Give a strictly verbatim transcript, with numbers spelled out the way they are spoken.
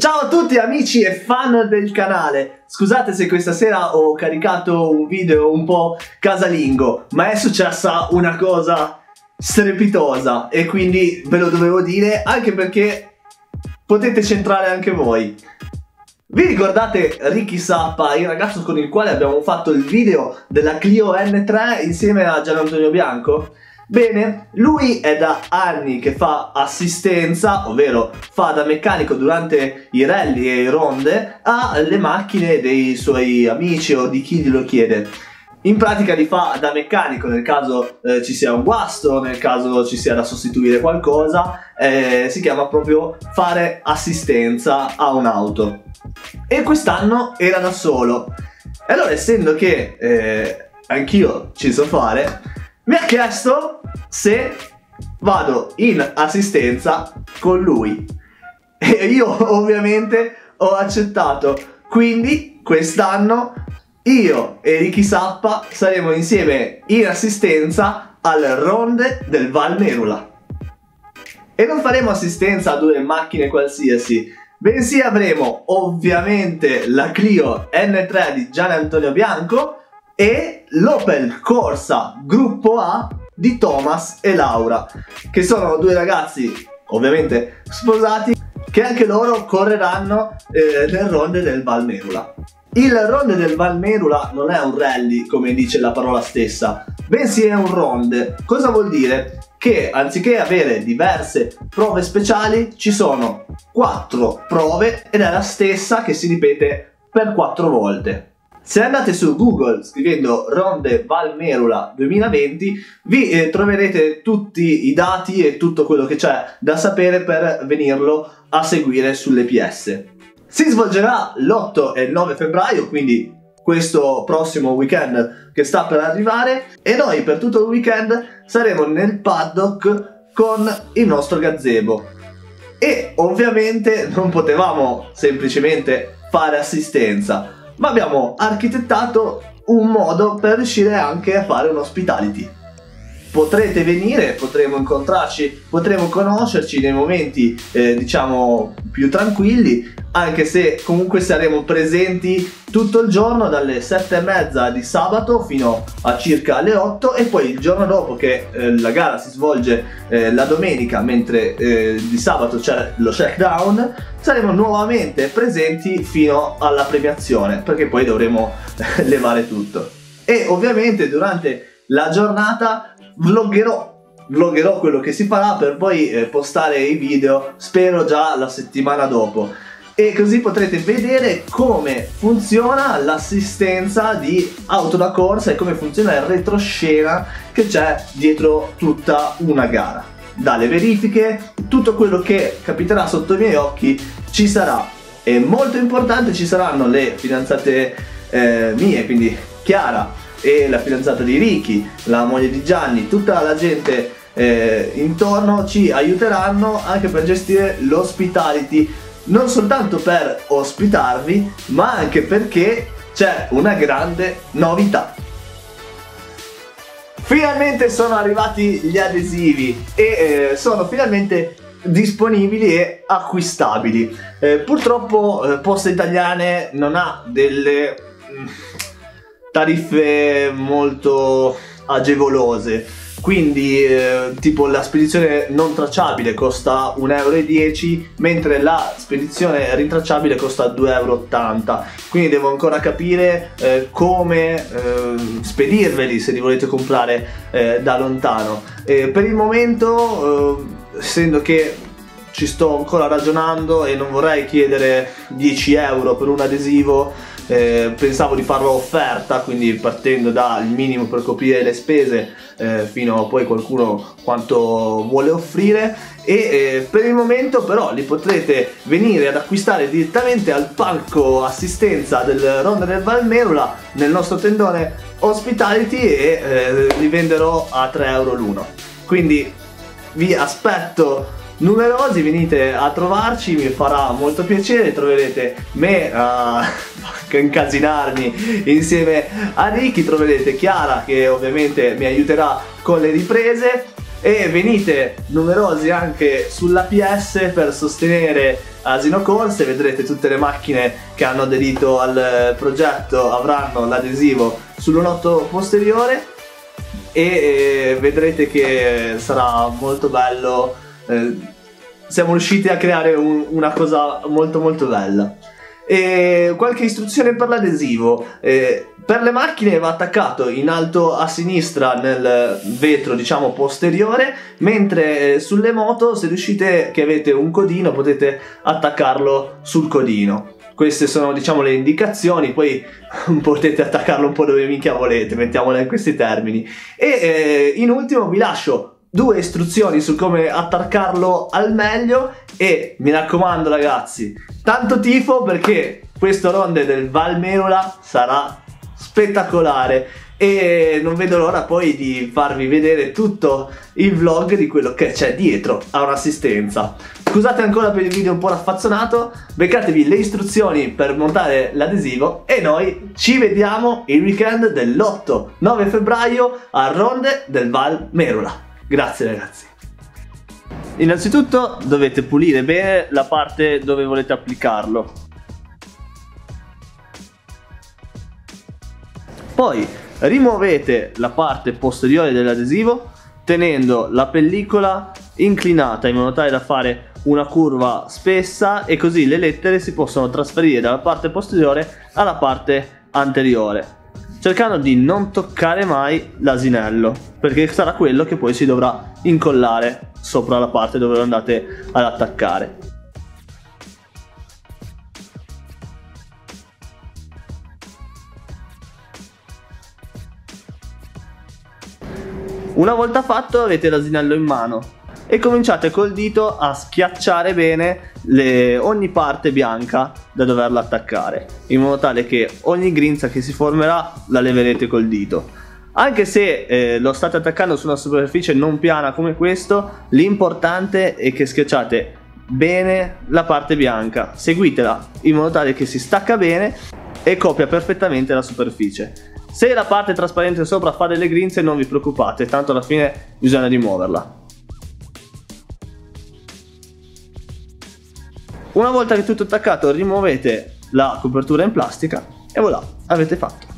Ciao a tutti amici e fan del canale, scusate se questa sera ho caricato un video un po' casalingo, ma è successa una cosa strepitosa e quindi ve lo dovevo dire, anche perché potete centrare anche voi. Vi ricordate Ricky Sappa, il ragazzo con il quale abbiamo fatto il video della Clio N tre insieme a Gian Antonio Bianco? Bene, lui è da anni che fa assistenza, ovvero fa da meccanico durante i rally e i ronde, alle macchine dei suoi amici o di chi glielo chiede. In pratica li fa da meccanico nel caso eh, ci sia un guasto, nel caso ci sia da sostituire qualcosa, eh, si chiama proprio fare assistenza a un'auto. E quest'anno era da solo. E allora, essendo che eh, anch'io ci so fare, mi ha chiesto se vado in assistenza con lui e io ovviamente ho accettato, quindi quest'anno io e Ricky Sappa saremo insieme in assistenza al Ronde del Val Merula. E non faremo assistenza a due macchine qualsiasi, bensì avremo ovviamente la Clio N tre di Gian Antonio Bianco e l'Opel Corsa Gruppo A di Thomas e Laura, che sono due ragazzi ovviamente sposati che anche loro correranno eh, nel Ronde del Val Merula. Il Ronde del Val Merula non è un rally, come dice la parola stessa, bensì è un ronde. Cosa vuol dire? Che anziché avere diverse prove speciali ci sono quattro prove ed è la stessa che si ripete per quattro volte. Se andate su Google scrivendo Ronde Val Merula duemilaventi vi eh, troverete tutti i dati e tutto quello che c'è da sapere per venirlo a seguire sulle P S. Si svolgerà l'otto e il nove febbraio, quindi questo prossimo weekend che sta per arrivare, e noi per tutto il weekend saremo nel paddock con il nostro gazebo. E ovviamente non potevamo semplicemente fare assistenza, ma abbiamo architettato un modo per riuscire anche a fare un hospitality. Potrete venire, potremo incontrarci, potremo conoscerci nei momenti eh, diciamo più tranquilli, anche se comunque saremo presenti tutto il giorno dalle sette e mezza di sabato fino a circa le otto, e poi il giorno dopo, che eh, la gara si svolge eh, la domenica, mentre eh, di sabato c'è lo shakedown, saremo nuovamente presenti fino alla premiazione, perché poi dovremo levare tutto. E ovviamente durante la giornata vloggerò vloggerò quello che si farà, per poi eh, postare i video, spero già la settimana dopo, e così potrete vedere come funziona l'assistenza di auto da corsa e come funziona il retroscena che c'è dietro tutta una gara. Dalle verifiche, tutto quello che capiterà sotto i miei occhi ci sarà, e molto importante, ci saranno le fidanzate eh, mie, quindi Chiara e la fidanzata di Ricky, la moglie di Gianni, tutta la gente eh, intorno ci aiuteranno anche per gestire l'hospitality, non soltanto per ospitarvi, ma anche perché c'è una grande novità. Finalmente sono arrivati gli adesivi e eh, sono finalmente disponibili e acquistabili. Eh, purtroppo eh, Poste Italiane non ha delle mm, tariffe molto agevolose, quindi eh, tipo la spedizione non tracciabile costa un euro e dieci, mentre la spedizione rintracciabile costa due euro e ottanta, quindi devo ancora capire eh, come eh, spedirveli se li volete comprare eh, da lontano. Eh, per il momento, eh, essendo che ci sto ancora ragionando e non vorrei chiedere dieci euro per un adesivo, eh, pensavo di farlo offerta, quindi partendo dal minimo per coprire le spese eh, fino a poi qualcuno quanto vuole offrire, e eh, per il momento però li potrete venire ad acquistare direttamente al palco assistenza del Ronde del Val Merula nel nostro tendone hospitality, e eh, li venderò a tre euro l'uno. Quindi vi aspetto numerosi, venite a trovarci, mi farà molto piacere, troverete me a incasinarmi insieme a Ricky, troverete Chiara che ovviamente mi aiuterà con le riprese, e venite numerosi anche sull'A P S per sostenere Asino Corse. Vedrete tutte le macchine che hanno aderito al progetto avranno l'adesivo sull'onotto posteriore e vedrete che sarà molto bello. Siamo riusciti a creare un, una cosa molto molto bella. E qualche istruzione per l'adesivo. Eh, per le macchine va attaccato in alto a sinistra nel vetro, diciamo, posteriore, mentre eh, sulle moto, se riuscite, che avete un codino, potete attaccarlo sul codino. Queste sono, diciamo, le indicazioni, poi potete attaccarlo un po' dove minchia volete, mettiamola in questi termini. E eh, in ultimo vi lascio due istruzioni su come attaccarlo al meglio e mi raccomando ragazzi, tanto tifo, perché questo Ronde del Val Merula sarà spettacolare e non vedo l'ora poi di farvi vedere tutto il vlog di quello che c'è dietro a un'assistenza. Scusate ancora per il video un po' raffazzonato, beccatevi le istruzioni per montare l'adesivo e noi ci vediamo il weekend dell'otto nove febbraio a Ronde del Val Merula. Grazie ragazzi. Innanzitutto dovete pulire bene la parte dove volete applicarlo. Poi rimuovete la parte posteriore dell'adesivo tenendo la pellicola inclinata in modo tale da fare una curva spessa e così le lettere si possono trasferire dalla parte posteriore alla parte anteriore, cercando di non toccare mai l'asinello, perché sarà quello che poi si dovrà incollare sopra la parte dove lo andate ad attaccare. Una volta fatto avete l'asinello in mano e cominciate col dito a schiacciare bene le, ogni parte bianca da doverla attaccare, in modo tale che ogni grinza che si formerà la leverete col dito. Anche se eh, lo state attaccando su una superficie non piana come questo, l'importante è che schiacciate bene la parte bianca, seguitela in modo tale che si stacca bene e copia perfettamente la superficie. Se la parte trasparente sopra fa delle grinze non vi preoccupate, tanto alla fine bisogna rimuoverla. Una volta che tutto attaccato rimuovete la copertura in plastica e voilà, avete fatto.